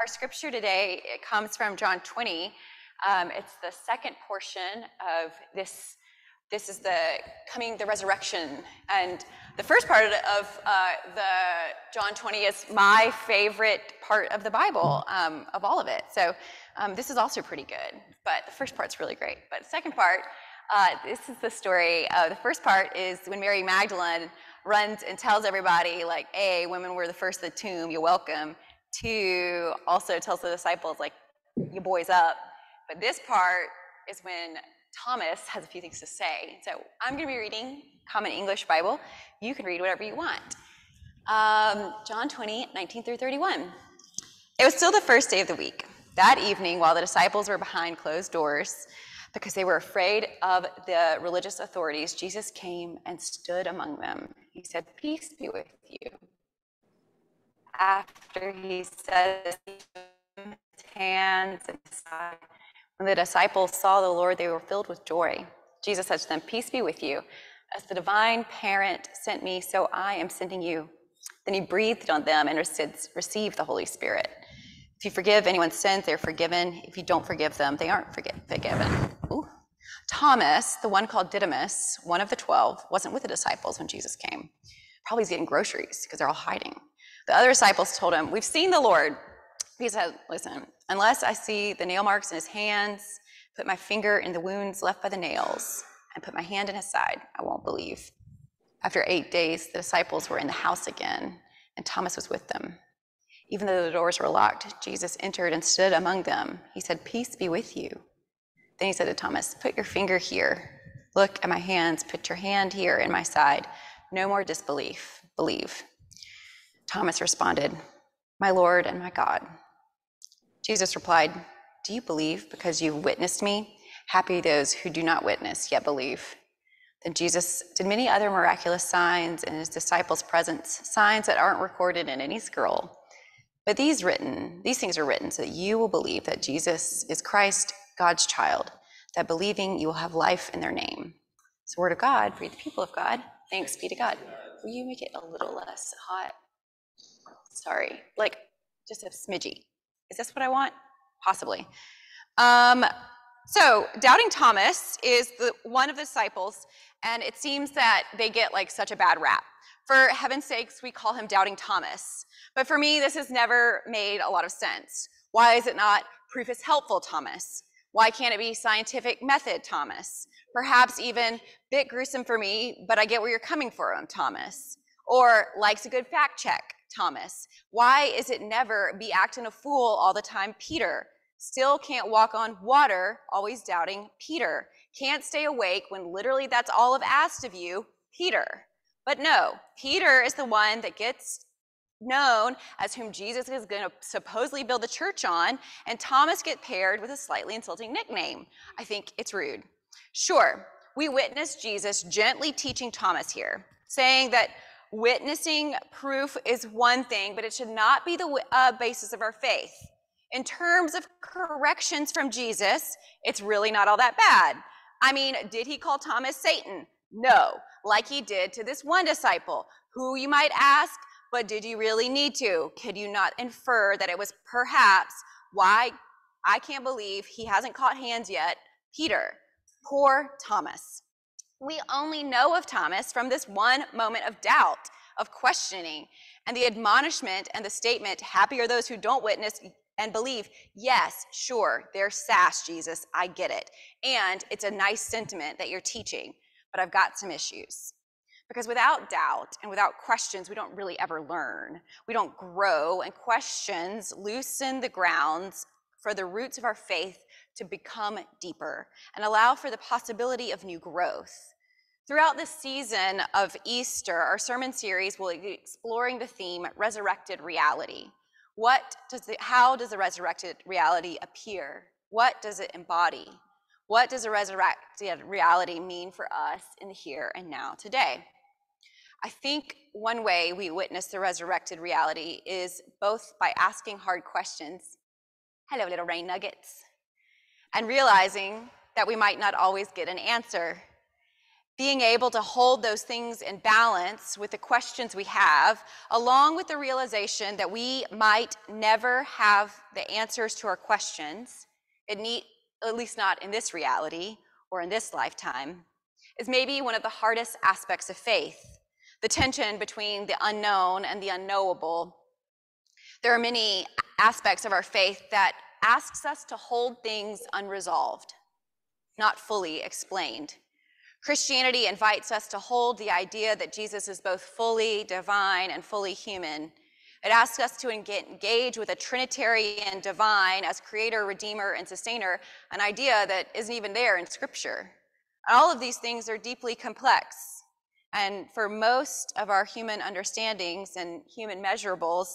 Our scripture today, it comes from John 20. It's the second portion of this. This is the resurrection. And the first part of the John 20 is my favorite part of the Bible, of all of it. So this is also pretty good, but the first part's really great. But the second part, this is the story. The first part is when Mary Magdalene runs and tells everybody, like, A, women were the first at the tomb, you're welcome. Two, also tells the disciples, like, you boys up. But this part is when Thomas has a few things to say. So I'm going to be reading Common English Bible. You can read whatever you want. John 20, 19 through 31. It was still the first day of the week. That evening, while the disciples were behind closed doors, because they were afraid of the religious authorities, Jesus came and stood among them. He said, "Peace be with you." After he said his hands and his side, when the disciples saw the Lord, they were filled with joy. Jesus said to them, "Peace be with you. As the divine parent sent me, so I am sending you." Then he breathed on them and received the Holy Spirit. If you forgive anyone's sins, they're forgiven. If you don't forgive them, they aren't forgiven. Ooh. Thomas, the one called Didymus, one of the 12, wasn't with the disciples when Jesus came. Probably he's getting groceries because they're all hiding. The other disciples told him, "We've seen the Lord." He said, "Listen, unless I see the nail marks in his hands, put my finger in the wounds left by the nails, and put my hand in his side, I won't believe." After 8 days, the disciples were in the house again, and Thomas was with them. Even though the doors were locked, Jesus entered and stood among them. He said, "Peace be with you." Then he said to Thomas, "Put your finger here. Look at my hands. Put your hand here in my side. No more disbelief. Believe." Thomas responded, "My Lord and my God." Jesus replied, "Do you believe because you've witnessed me? Happy those who do not witness, yet believe." Then Jesus did many other miraculous signs in his disciples' presence, signs that aren't recorded in any scroll. But these things are written so that you will believe that Jesus is Christ, God's child, that believing you will have life in their name. It's the word of God. Read the people of God. Thanks be to God. Will you make it a little less hot? Sorry, like just a smidgy. Is this what I want? Possibly. So doubting Thomas is one of the disciples, and it seems that they get like such a bad rap. For heaven's sakes, we call him doubting Thomas. But for me, this has never made a lot of sense. Why is it not proof is helpful, Thomas? Why can't it be scientific method, Thomas? Perhaps even a bit gruesome for me, but I get where you're coming from, Thomas. Or likes a good fact check, Thomas. Why is it never be acting a fool all the time, Peter? Still can't walk on water, always doubting Peter. Can't stay awake when literally that's all I've asked of you, Peter. But no, Peter is the one that gets known as whom Jesus is going to supposedly build the church on, and Thomas gets paired with a slightly insulting nickname. I think it's rude. Sure, we witness Jesus gently teaching Thomas here, saying that witnessing proof is one thing, but it should not be the basis of our faith. In terms of corrections from Jesus, it's really not all that bad. I mean, did he call Thomas Satan? No, like he did to this one disciple, who you might ask, but did you really need to? Could you not infer that it was perhaps why I can't believe he hasn't caught hands yet, Peter? Poor Thomas. We only know of Thomas from this one moment of doubt, of questioning, and the admonishment and the statement, "Happy are those who don't witness and believe." Yes, sure, they're sass, Jesus, I get it. And it's a nice sentiment that you're teaching. But I've got some issues. Because without doubt and without questions, we don't really ever learn. We don't grow, and questions loosen the grounds for the roots of our faith to become deeper and allow for the possibility of new growth. Throughout this season of Easter, our sermon series will be exploring the theme, resurrected reality. How does the resurrected reality appear? What does it embody? What does a resurrected reality mean for us in the here and now today? I think one way we witness the resurrected reality is both by asking hard questions, hello little rain nuggets, and realizing that we might not always get an answer. being able to hold those things in balance with the questions we have, along with the realization that we might never have the answers to our questions, at least not in this reality or in this lifetime, is maybe one of the hardest aspects of faith, the tension between the unknown and the unknowable. There are many aspects of our faith that asks us to hold things unresolved, not fully explained. Christianity invites us to hold the idea that Jesus is both fully divine and fully human. It asks us to engage with a Trinitarian divine as creator, redeemer, and sustainer, an idea that isn't even there in Scripture. And all of these things are deeply complex. And for most of our human understandings and human measurables,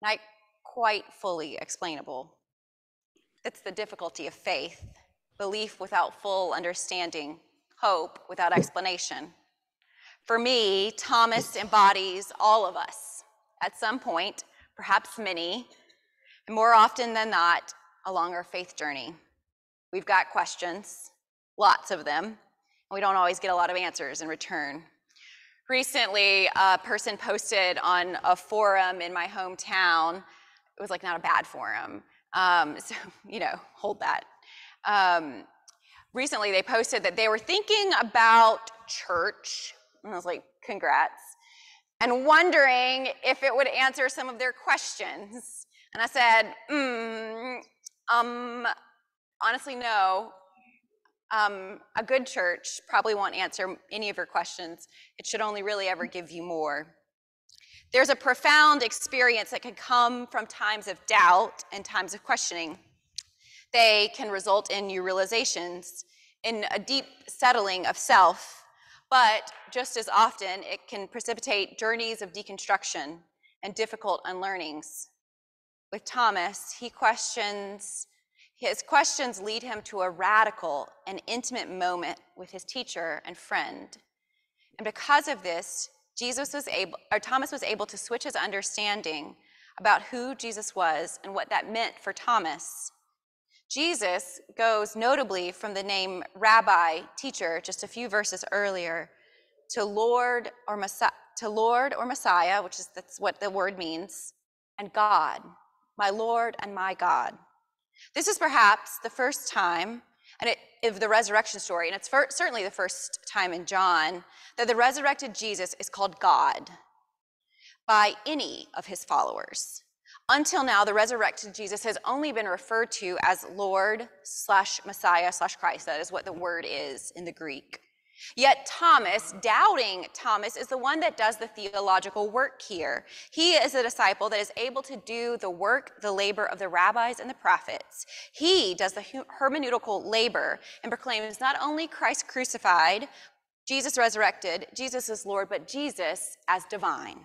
not quite fully explainable. That's the difficulty of faith, belief without full understanding, hope without explanation. For me, Thomas embodies all of us at some point, perhaps many, and more often than not, along our faith journey. We've got questions, lots of them, and we don't always get a lot of answers in return. Recently, a person posted on a forum in my hometown. It was like not a bad forum. So, you know, hold that. Recently, they posted that they were thinking about church, and I was like, congrats, and wondering if it would answer some of their questions. And I said, honestly, no. A good church probably won't answer any of your questions. It should only really ever give you more. There's a profound experience that can come from times of doubt and times of questioning. They can result in new realizations, in a deep settling of self, but just as often it can precipitate journeys of deconstruction and difficult unlearnings. With Thomas, his questions lead him to a radical and intimate moment with his teacher and friend. And because of this, Thomas was able to switch his understanding about who Jesus was and what that meant for Thomas. Jesus goes notably from the name Rabbi, teacher, just a few verses earlier, to Lord or Messiah, which is that's what the word means, and God, my Lord and my God. This is perhaps the first time of the resurrection story, and it's certainly the first time in John, that the resurrected Jesus is called God by any of his followers. Until now, the resurrected Jesus has only been referred to as Lord/Messiah/Christ. That is what the word is in the Greek. Yet Thomas, doubting Thomas, is the one that does the theological work here. He is a disciple that is able to do the work, the labor of the rabbis and the prophets. He does the hermeneutical labor and proclaims not only Christ crucified, Jesus resurrected, Jesus is Lord, but Jesus as divine.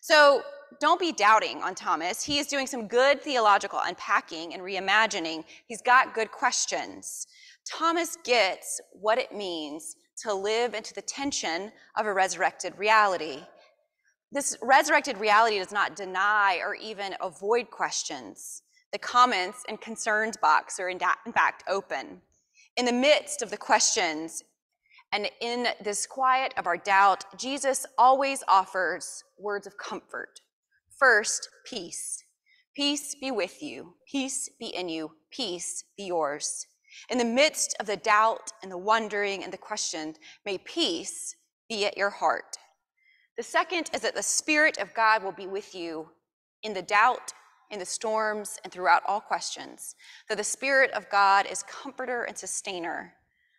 So don't be doubting on Thomas. He is doing some good theological unpacking and reimagining. He's got good questions. Thomas gets what it means to live into the tension of a resurrected reality. This resurrected reality does not deny or even avoid questions. The comments and concerns box are in fact open. In the midst of the questions and in this quiet of our doubt, Jesus always offers words of comfort. First, peace. Peace be with you. Peace be in you. Peace be yours. In the midst of the doubt and the wondering and the question, may peace be at your heart. The second is that the Spirit of God will be with you in the doubt, in the storms, and throughout all questions. That the Spirit of God is comforter and sustainer.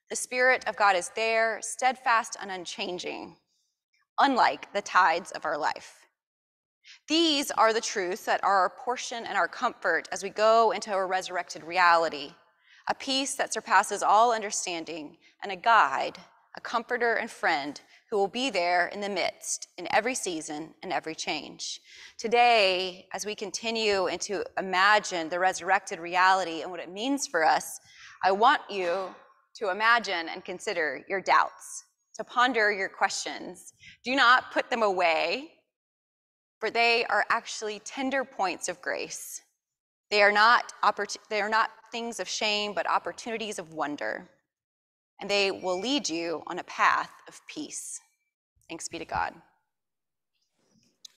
The Spirit of God is there, steadfast and unchanging, unlike the tides of our life. These are the truths that are our portion and our comfort as we go into a resurrected reality, a peace that surpasses all understanding, and a guide, a comforter and friend who will be there in the midst, in every season and every change. Today, as we continue and to imagine the resurrected reality and what it means for us, I want you to imagine and consider your doubts, to ponder your questions. Do not put them away, for they are actually tender points of grace. They are not things of shame, but opportunities of wonder. and they will lead you on a path of peace. Thanks be to God.